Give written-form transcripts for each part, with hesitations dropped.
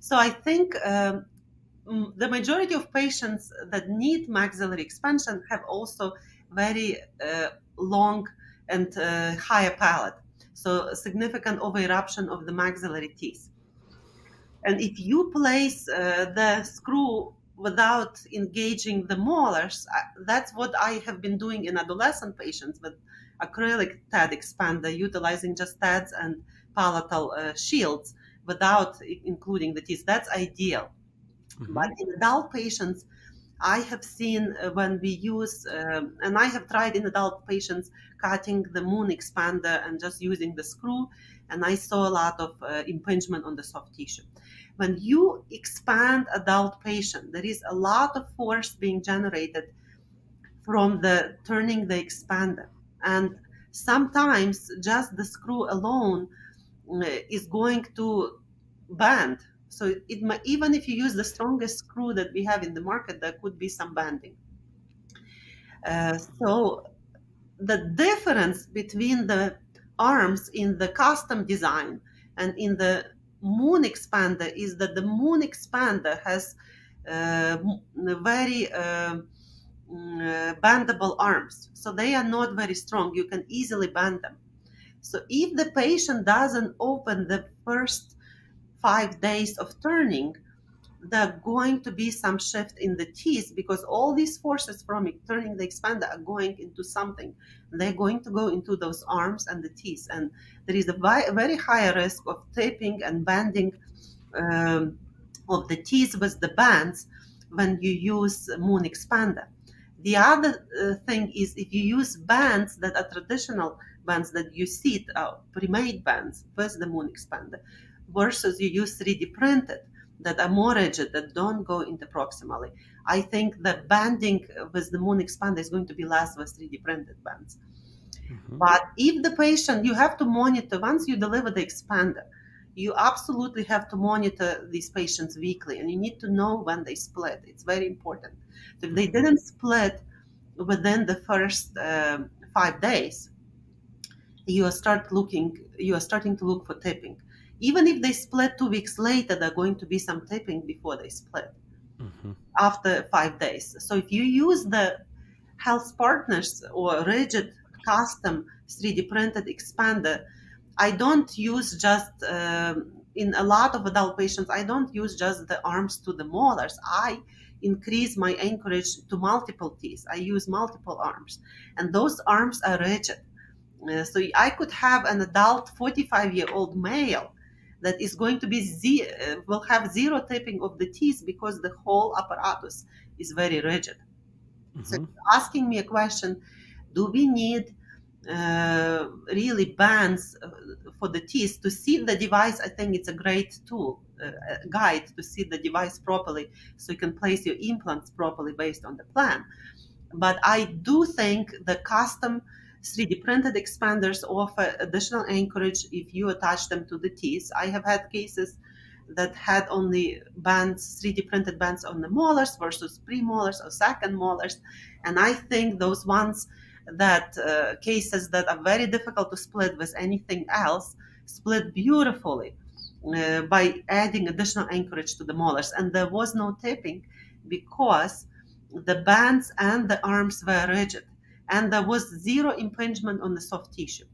So I think the majority of patients that need maxillary expansion have also very long and higher palate, so significant over-eruption of the maxillary teeth. And if you place the screw without engaging the molars, that's what I have been doing in adolescent patients with acrylic TAD expander, utilizing just TADs and palatal shields without including the teeth. That's ideal. Mm-hmm. But in adult patients, I have seen when we use, and I have tried in adult patients cutting the moon expander and just using the screw, and I saw a lot of impingement on the soft tissue. When you expand adult patient, there is a lot of force being generated from the turning the expander. And sometimes just the screw alone is going to bend. So it might, even if you use the strongest screw that we have in the market, there could be some bending. So the difference between the arms in the custom design and in the moon expander is that the moon expander has very bendable arms. So they are not very strong. You can easily bend them. So if the patient doesn't open the first 5 days of turning, there's going to be some shift in the teeth, because all these forces from turning the expander are going into something. They're going to go into those arms and the teeth, and there is a very high risk of taping and bending of the teeth with the bands when you use moon expander. The other thing is, if you use bands that are traditional bands that you see, pre-made bands with the moon expander, versus you use 3D printed that are more rigid, that don't go into proximally, I think the banding with the moon expander is going to be less with 3D printed bands. Mm-hmm. But if the patient, you have to monitor, once you deliver the expander, you absolutely have to monitor these patients weekly, and you need to know when they split. It's very important. So if they didn't split within the first 5 days, you are starting to look for taping. Even if they split 2 weeks later, there are going to be some taping before they split, mm-hmm. after 5 days. So if you use the Health Partners or rigid custom 3D printed expander, I don't use just, in a lot of adult patients, I don't use just the arms to the molars. I increase my anchorage to multiple teeth. I use multiple arms, and those arms are rigid. So I could have an adult 45-year-old male that is going to be will have zero taping of the teeth because the whole apparatus is very rigid. Mm-hmm. So asking me a question, do we need really bands for the teeth to seat the device? I think it's a great tool, a guide to seat the device properly, so you can place your implants properly based on the plan. But I do think the custom 3D printed expanders offer additional anchorage if you attach them to the teeth. I have had cases that had only bands, 3D printed bands on the molars versus premolars or second molars. And I think those ones that cases that are very difficult to split with anything else split beautifully by adding additional anchorage to the molars. And there was no taping because the bands and the arms were rigid, and there was zero impingement on the soft tissue.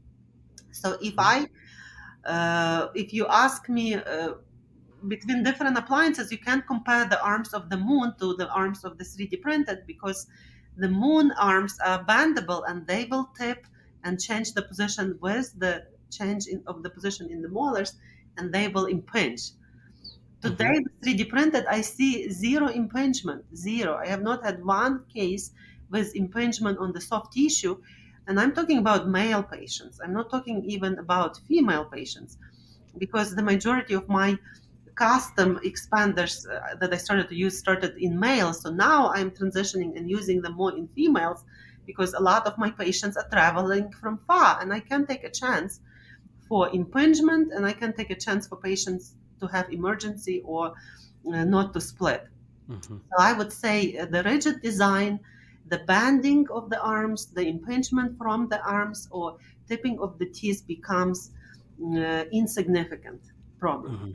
So if you ask me between different appliances, you can't compare the arms of the moon to the arms of the 3D printed, because the moon arms are bendable and they will tip and change the position with the change of the position in the molars, and they will impinge. Today, mm-hmm. 3D printed, I see zero impingement, zero. I have not had one case with impingement on the soft tissue, and I'm talking about male patients. I'm not talking even about female patients, because the majority of my custom expanders that I started to use started in males. So now I'm transitioning and using them more in females, because a lot of my patients are traveling from far, and I can take a chance for impingement, and I can take a chance for patients to have emergency or not to split. Mm-hmm. So I would say the rigid design, the banding of the arms, the impingement from the arms, or tipping of the teeth becomes insignificant problem. Mm-hmm.